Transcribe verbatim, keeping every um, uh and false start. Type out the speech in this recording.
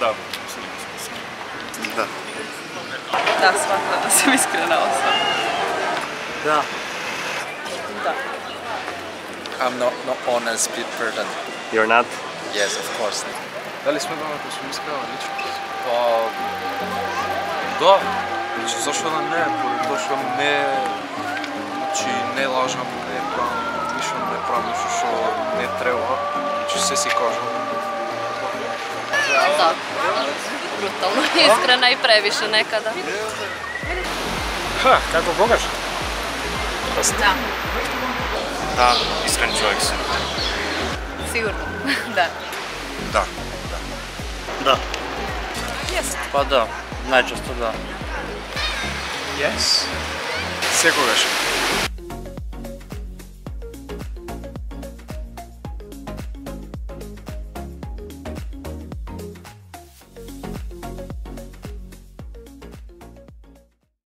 Da, da. Da, shvatila da sam iskrena osoba. Da. Da. I'm not, not honest person. You're not? Yes, of course. Da li smo doma koji smo iskrena ličnost? Pa... Da. Znači, zašto da ne? To što ne... Znači, ne lažem, ne pravim, ništa ne pravim, što ne treba. Znači, sve si kažem. Da, brutalno, iskrena i previše nekada. Ha, kako bogaš? Da. Da, iskren čovjek si. Sigurno, da. Da. Da. Yes. Pa da, najčešće da. Yes. Sve kogaš.